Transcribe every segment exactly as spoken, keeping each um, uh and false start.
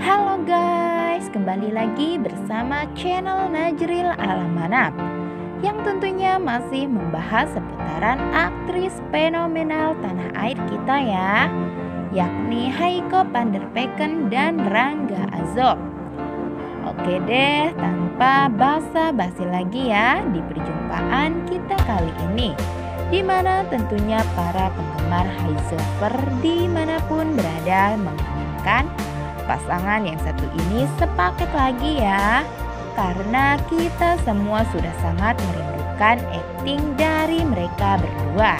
Halo guys, kembali lagi bersama channel Najril Alamanat yang tentunya masih membahas seputaran aktris fenomenal tanah air kita ya, yakni Haico van der Veken dan Rangga Azof. Oke deh, tanpa basa-basi lagi ya di perjumpaan kita kali ini, dimana tentunya para penggemar Haizofer dimanapun berada menginginkan pasangan yang satu ini sepaket lagi ya, karena kita semua sudah sangat merindukan akting dari mereka berdua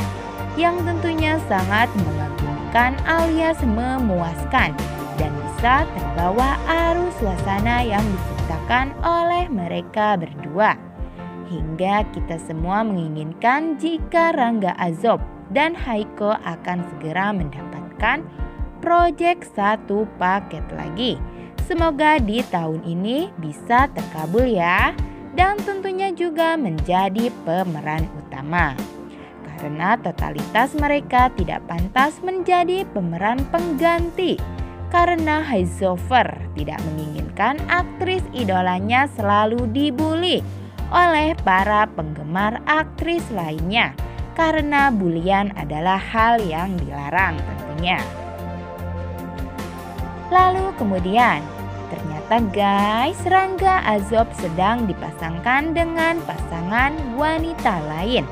yang tentunya sangat mengagumkan alias memuaskan dan bisa terbawa arus suasana yang diciptakan oleh mereka berdua. Hingga kita semua menginginkan jika Rangga Azof dan Haico akan segera mendapatkan proyek satu paket lagi. Semoga di tahun ini bisa terkabul ya, dan tentunya juga menjadi pemeran utama. Karena totalitas mereka tidak pantas menjadi pemeran pengganti, karena Haizofer tidak menginginkan aktris idolanya selalu dibully oleh para penggemar aktris lainnya, karena bulian adalah hal yang dilarang tentunya. Lalu kemudian ternyata guys, Rangga Azof sedang dipasangkan dengan pasangan wanita lain.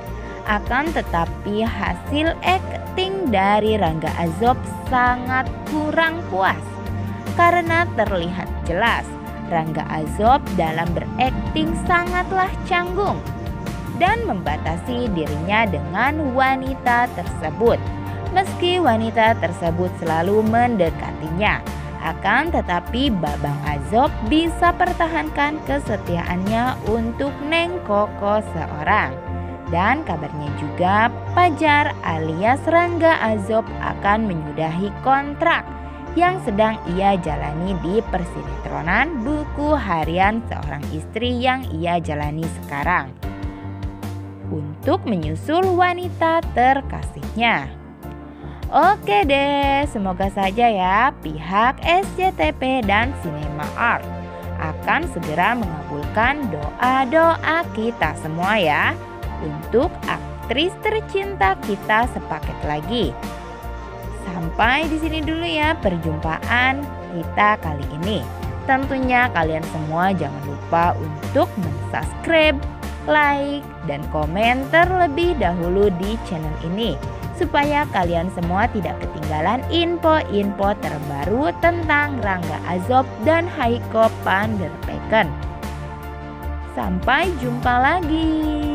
Akan tetapi hasil akting dari Rangga Azof sangat kurang puas, karena terlihat jelas Rangga Azof dalam berakting sangatlah canggung dan membatasi dirinya dengan wanita tersebut. Meski wanita tersebut selalu mendekatinya, akan tetapi Babang Azof bisa pertahankan kesetiaannya untuk Neng Koko seorang. Dan kabarnya juga Pajar alias Rangga Azof akan menyudahi kontrak yang sedang ia jalani di persinetronan Buku Harian Seorang Istri yang ia jalani sekarang, untuk menyusul wanita terkasihnya. Oke deh, semoga saja ya pihak S C T V dan Cinema Art akan segera mengabulkan doa-doa kita semua ya, untuk aktris tercinta kita sepaket lagi. Sampai di sini dulu ya perjumpaan kita kali ini. Tentunya kalian semua jangan lupa untuk men-subscribe, like, dan komen terlebih dahulu di channel ini, supaya kalian semua tidak ketinggalan info-info terbaru tentang Rangga Azof dan Haico van der Veken. Sampai jumpa lagi.